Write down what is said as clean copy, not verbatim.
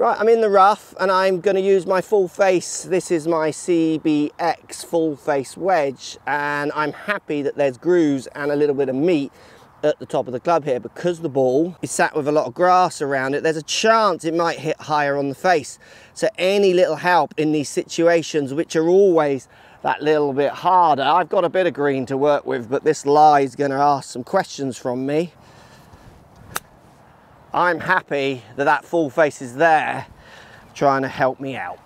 Right, I'm in the rough and I'm going to use my full face. This is my CBX full face wedge, and I'm happy that there's grooves and a little bit of meat at the top of the club here, because the ball is sat with a lot of grass around it. There's a chance it might hit higher on the face, so any little help in these situations, which are always that little bit harder. I've got a bit of green to work with, but this lie is going to ask some questions from me. I'm happy that that full face is there trying to help me out.